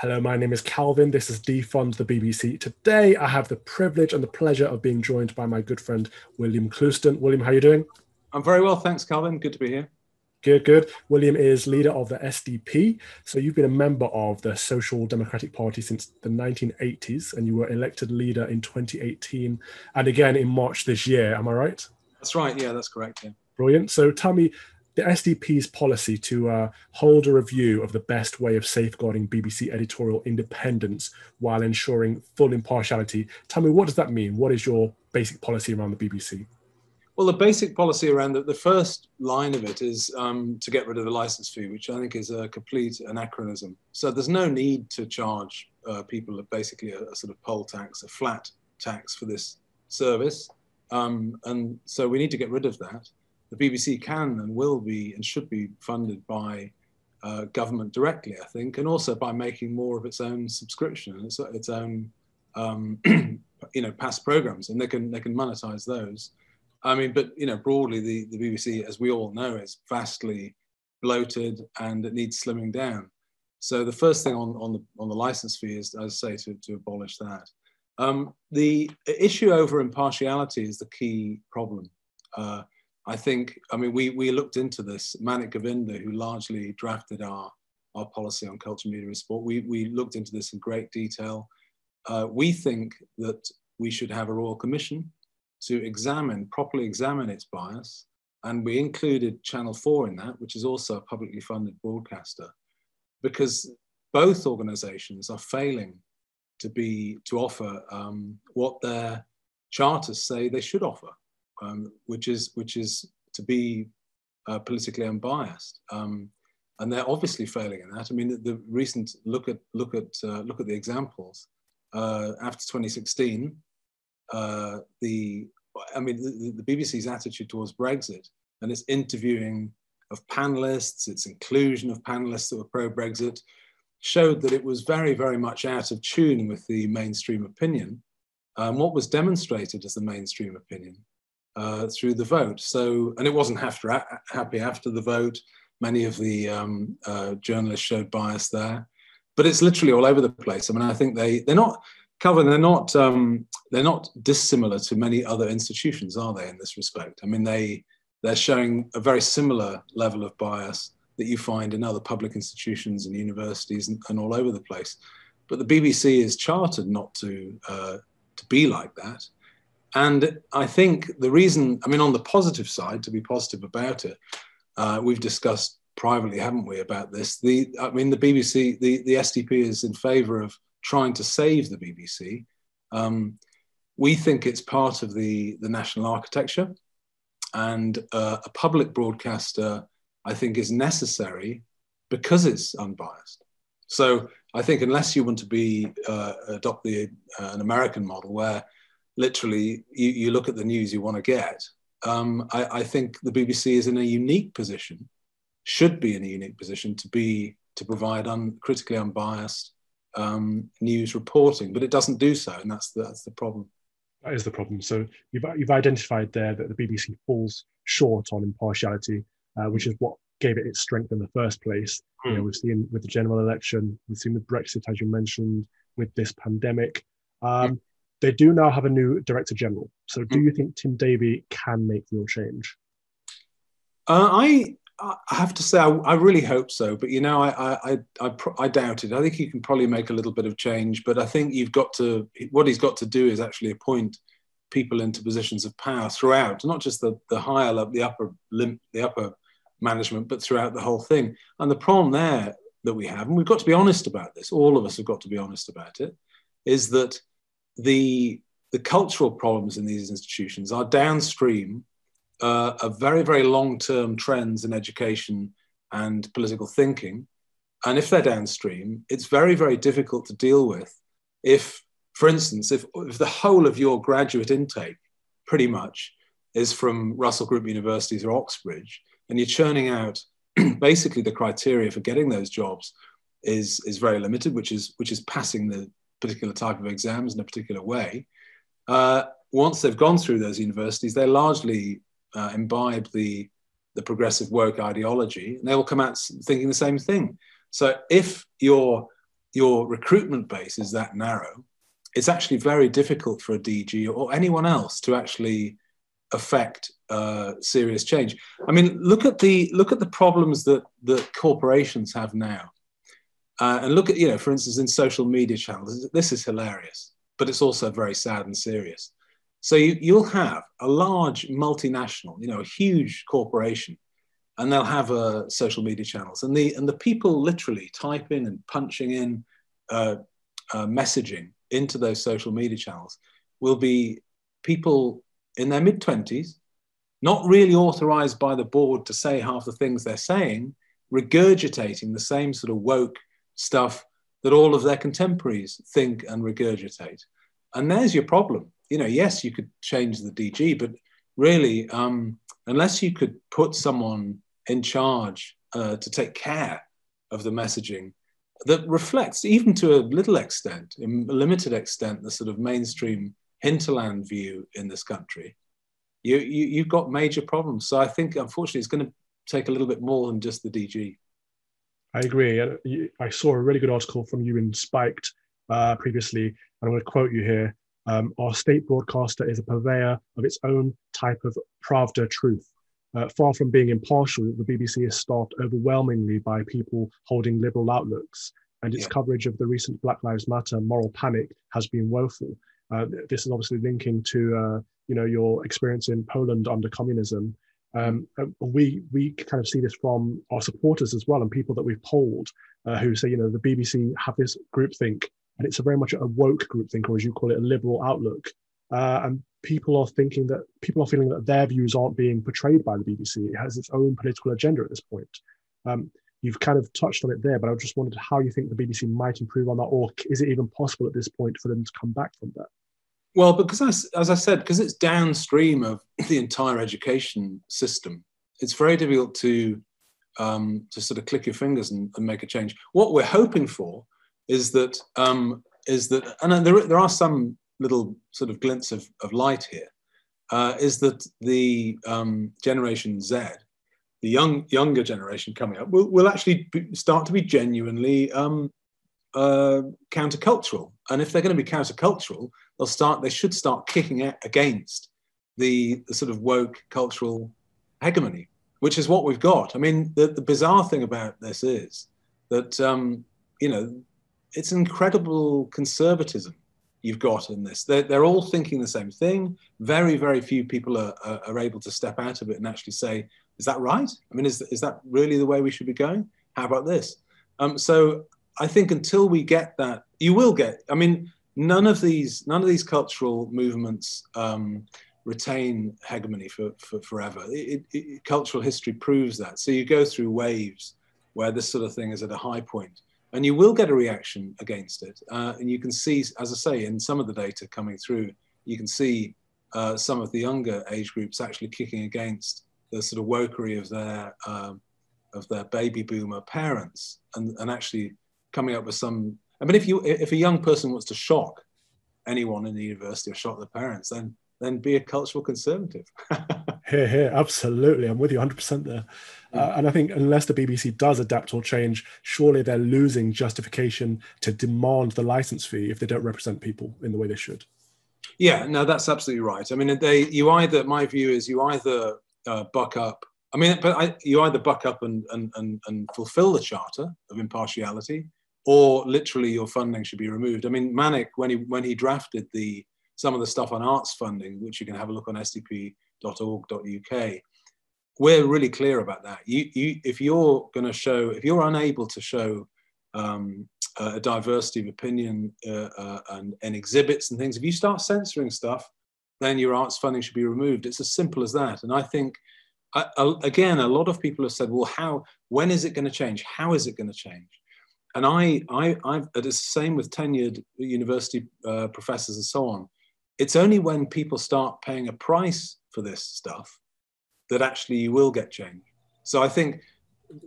Hello, my name is Calvin. This is Defund the BBC. Today, I have the privilege and the pleasure of being joined by my good friend, William Clouston. William, how are you doing? I'm very well, thanks, Calvin. Good to be here. Good, good. William is leader of the SDP. So you've been a member of the Social Democratic Party since the 1980s, and you were elected leader in 2018 and again in March this year. Am I right? That's right. Yeah, that's correct. Yeah. Brilliant. So tell me, the SDP's policy to hold a review of the best way of safeguarding BBC editorial independence while ensuring full impartiality. Tell me, what does that mean? What is your basic policy around the BBC? Well, the basic policy around the first line of it is to get rid of the license fee, which I think is a complete anachronism. So there's no need to charge people basically a sort of poll tax, a flat tax for this service. And so we need to get rid of that. The BBC can and will be and should be funded by government directly, I think, and also by making more of its own subscription and its own, you know, past programs, and they can monetize those. I mean, but you know, broadly, the BBC, as we all know, is vastly bloated and it needs slimming down. So the first thing on the license fee is, as I say, to abolish that. The issue over impartiality is the key problem. I think, I mean, we looked into this. Manick Govinda, who largely drafted our policy on culture, media and sport, we looked into this in great detail. We think that we should have a Royal Commission to properly examine its bias. And we included Channel 4 in that, which is also a publicly funded broadcaster, because both organisations are failing to offer what their charters say they should offer. Which is to be politically unbiased, and they're obviously failing in that. I mean, the recent look at the examples after 2016. The BBC's attitude towards Brexit and its interviewing of panelists, its inclusion of panelists that were pro-Brexit, showed that it was very, very much out of tune with the mainstream opinion. What was demonstrated as the mainstream opinion. Through the vote. So, and it wasn't happy after the vote. Many of the journalists showed bias there, but it's literally all over the place. I mean, I think they're not dissimilar to many other institutions, are they, in this respect? I mean, they're showing a very similar level of bias that you find in other public institutions and universities and all over the place. But the BBC is chartered not to be like that. And I think the reason, I mean, on the positive side, to be positive about it, we've discussed privately, haven't we, about this. The BBC, the SDP is in favour of trying to save the BBC. We think it's part of the national architecture, and a public broadcaster, I think, is necessary because it's unbiased. So I think unless you want to adopt an American model where literally, you look at the news you want to get. I think the BBC is in a unique position, should be in a unique position to provide critically unbiased news reporting, but it doesn't do so, and that's the problem. That is the problem. So you've identified there that the BBC falls short on impartiality, which is what gave it its strength in the first place. Mm. You know, we've seen with the general election, we've seen with Brexit, as you mentioned, with this pandemic. They do now have a new Director General. So do you think Tim Davie can make real change? I have to say, I really hope so. But, you know, I doubt it. I think he can probably make a little bit of change. But I think what he's got to do is actually appoint people into positions of power throughout, not just the higher level, the upper management, but throughout the whole thing. And the problem there that we have, and we've got to be honest about this, all of us have got to be honest about it, is that the cultural problems in these institutions are downstream of very, very long-term trends in education and political thinking. And if they're downstream, it's very, very difficult to deal with if, for instance, if the whole of your graduate intake pretty much is from Russell Group universities or Oxbridge, and you're churning out basically the criteria for getting those jobs is very limited, which is passing the particular type of exams in a particular way. Once they've gone through those universities, they largely imbibe the progressive woke ideology, and they will come out thinking the same thing. So if your your recruitment base is that narrow, it's actually very difficult for a DG or anyone else to actually affect serious change. I mean, look at the problems that corporations have now, and look at, you know, for instance, in social media channels. This is hilarious, but it's also very sad and serious. So you'll have a large multinational, you know, a huge corporation, and they'll have social media channels, and the people literally typing and punching in messaging into those social media channels will be people in their mid-20s, not really authorized by the board to say half the things they're saying, regurgitating the same sort of woke stuff that all of their contemporaries think and regurgitate. And there's your problem. You know, yes, you could change the DG, but really, unless you could put someone in charge to take care of the messaging that reflects, even to a little extent, a limited extent, the sort of mainstream hinterland view in this country, you've got major problems. So I think, unfortunately, it's going to take a little bit more than just the DG. I agree. I saw a really good article from you in Spiked previously, and I'm going to quote you here. Our state broadcaster is a purveyor of its own type of Pravda truth. Far from being impartial, the BBC is staffed overwhelmingly by people holding liberal outlooks, and its coverage of the recent Black Lives Matter moral panic has been woeful. This is obviously linking to you know, your experience in Poland under communism. We kind of see this from our supporters as well, and people that we've polled who say, you know, the BBC have this groupthink, and it's a very much a woke groupthink, or as you call it, a liberal outlook. And people are feeling that their views aren't being portrayed by the BBC. It has its own political agenda at this point. You've kind of touched on it there, but I just wondered how you think the BBC might improve on that, or is it even possible at this point for them to come back from that? Well, because as I said, it's downstream of the entire education system, it's very difficult to sort of click your fingers and make a change. What we're hoping for is that, and there are some little sort of glints of light here, is that the Generation Z, the younger generation coming up, will actually start to be genuinely countercultural. And if they're going to be countercultural, they should start kicking against the sort of woke cultural hegemony, which is what we've got. I mean, the bizarre thing about this is that, you know, it's incredible conservatism you've got in this. They're all thinking the same thing. Very, very few people are able to step out of it and actually say, is that right? I mean, is that really the way we should be going? How about this? So I think until we get that, you will get, I mean, none of these cultural movements retain hegemony for forever. Cultural history proves that. So you go through waves where this sort of thing is at a high point, and you will get a reaction against it. And you can see, as I say, in some of the data coming through, you can see some of the younger age groups actually kicking against the sort of wokery of their baby boomer parents, and actually coming up with some. I mean, if a young person wants to shock anyone in the university or shock their parents, then be a cultural conservative. Here, absolutely. I'm with you 100% there. And I think unless the BBC does adapt or change, surely they're losing justification to demand the license fee if they don't represent people in the way they should. Yeah, no, that's absolutely right. I mean, my view is you either buck up. I mean, you either buck up and fulfill the charter of impartiality, or literally your funding should be removed. I mean, Manick, when he drafted some of the stuff on arts funding, which you can have a look on sdp.org.uk, we're really clear about that. If you're unable to show a diversity of opinion and exhibits and things, if you start censoring stuff, then your arts funding should be removed. It's as simple as that. And I think, again, a lot of people have said, well, when is it going to change? How is it going to change? And it's the same with tenured university professors and so on. It's only when people start paying a price for this stuff that actually you will get change. So I think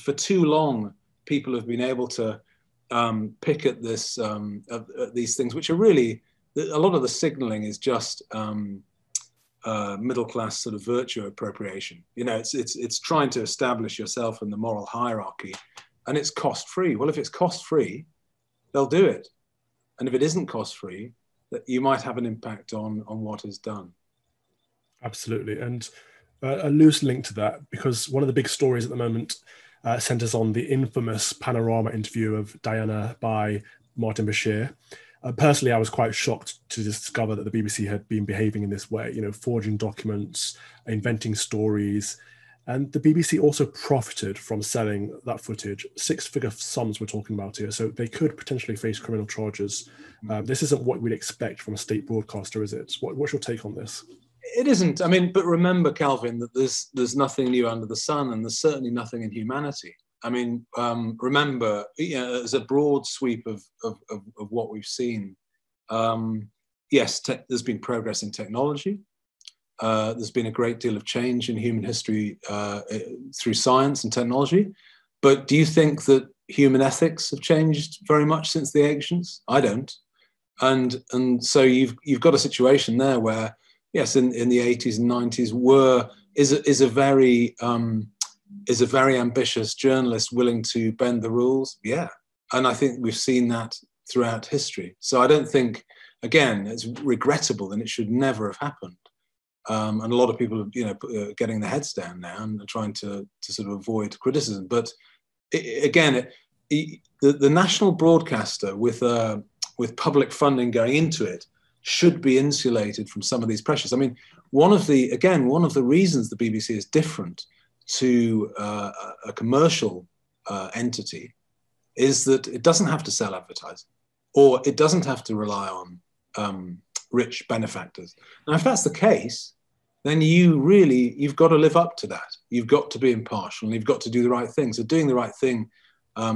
for too long, people have been able to pick at this, at these things, which are really, a lot of the signaling is just middle-class sort of virtue appropriation. You know, it's trying to establish yourself in the moral hierarchy, and it's cost-free. Well, if it's cost-free, they'll do it. And if it isn't cost-free, that you might have an impact on what is done. Absolutely. And a loose link to that, because one of the big stories at the moment centres on the infamous Panorama interview of Diana by Martin Bashir. Personally, I was quite shocked to discover that the BBC had been behaving in this way, forging documents, inventing stories. And the BBC also profited from selling that footage. Six-figure sums we're talking about here, so they could potentially face criminal charges. This isn't what we'd expect from a state broadcaster, is it? What's your take on this? It isn't. I mean, but remember, Calvin, that there's nothing new under the sun, and there's certainly nothing in humanity. I mean, remember, as a broad sweep of what we've seen, yes, there's been progress in technology. There's been a great deal of change in human history through science and technology. But do you think that human ethics have changed very much since the ancients? I don't. And so you've got a situation there where, yes, in the 80s and 90s is a very ambitious journalist willing to bend the rules? Yeah. And I think we've seen that throughout history. So I don't think, again, it's regrettable and it should never have happened. And a lot of people are, getting their heads down now and trying to sort of avoid criticism. But the national broadcaster with public funding going into it should be insulated from some of these pressures. I mean, one of the reasons the BBC is different to a commercial entity is that it doesn't have to sell advertising, or it doesn't have to rely on rich benefactors. Now, if that's the case, then you've got to live up to that. You've got to be impartial and you've got to do the right thing. So doing the right thing,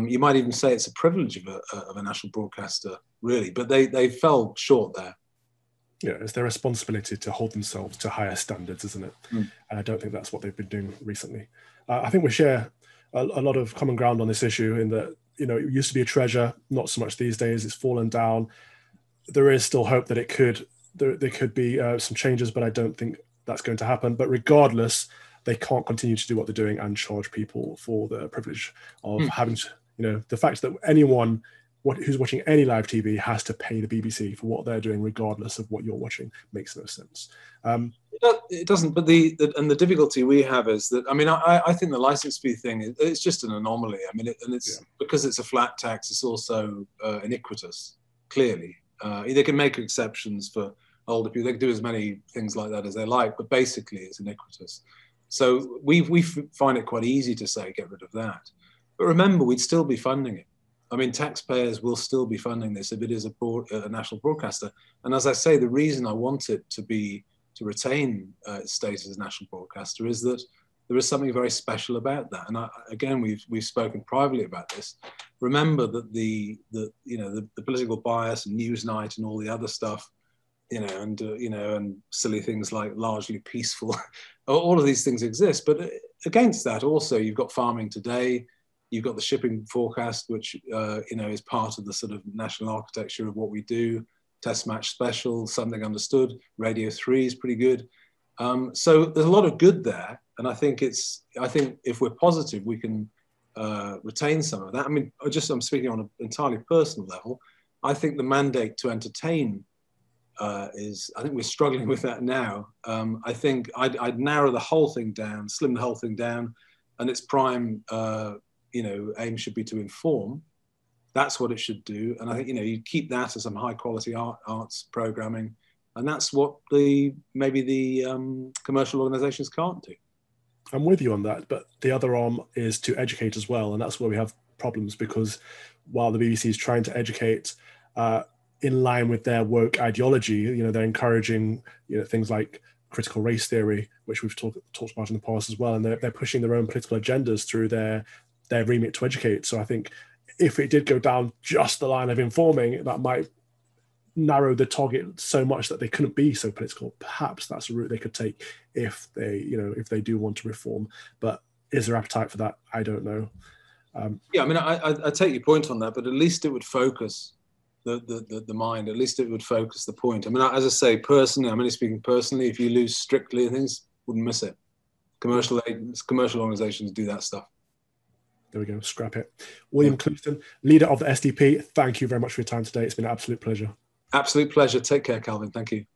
you might even say it's a privilege of a national broadcaster, really, but they fell short there. Yeah, it's their responsibility to hold themselves to higher standards, isn't it? Mm. And I don't think that's what they've been doing recently. I think we share a lot of common ground on this issue in that, it used to be a treasure, not so much these days, it's fallen down. There is still hope that there could be some changes, but I don't think that's going to happen. But regardless, they can't continue to do what they're doing and charge people for the privilege of having to, the fact that anyone who's watching any live TV has to pay the BBC for what they're doing, regardless of what you're watching, makes no sense. It doesn't, but the difficulty we have is that, I think the license fee thing, it's just an anomaly. Because it's a flat tax, it's also iniquitous, clearly. They can make exceptions for older people. They can do as many things like that as they like, but basically it's iniquitous. So we find it quite easy to say, get rid of that. But remember, we'd still be funding it. Taxpayers will still be funding this if it is a national broadcaster. And as I say, the reason I want it to retain its status as a national broadcaster is that there is something very special about that. And again, we've spoken privately about this. Remember that the political bias and Newsnight and all the other stuff, and silly things like largely peaceful, all of these things exist. But against that also, you've got Farming Today, you've got the Shipping Forecast, which is part of the sort of national architecture of what we do. Test Match Special, Something Understood, Radio 3 is pretty good. So there's a lot of good there. And I think if we're positive, we can retain some of that. I'm speaking on an entirely personal level. I think the mandate to entertain I think we're struggling with that now. I think I'd narrow the whole thing down, slim the whole thing down, and its prime, aim should be to inform. That's what it should do. And I think, you keep that as some high quality arts programming, and that's what maybe the commercial organisations can't do. I'm with you on that, but the other arm is to educate as well, and that's where we have problems, because while the BBC is trying to educate in line with their woke ideology, they're encouraging things like critical race theory, which we've talked about in the past as well, and they're pushing their own political agendas through their remit to educate. So I think if it did go down just the line of informing, that might narrow the target so much that they couldn't be so political. Perhaps that's a route they could take if they, if they do want to reform. But is there appetite for that? I don't know. I take your point on that, but at least it would focus the mind. At least it would focus the point. As I say, personally, I'm only speaking personally. If you lose Strictly and things, wouldn't miss it. Commercial organisations do that stuff. There we go, scrap it. William Clouston, leader of the SDP, thank you very much for your time today. It's been an absolute pleasure. Absolute pleasure. Take care, Calvin. Thank you.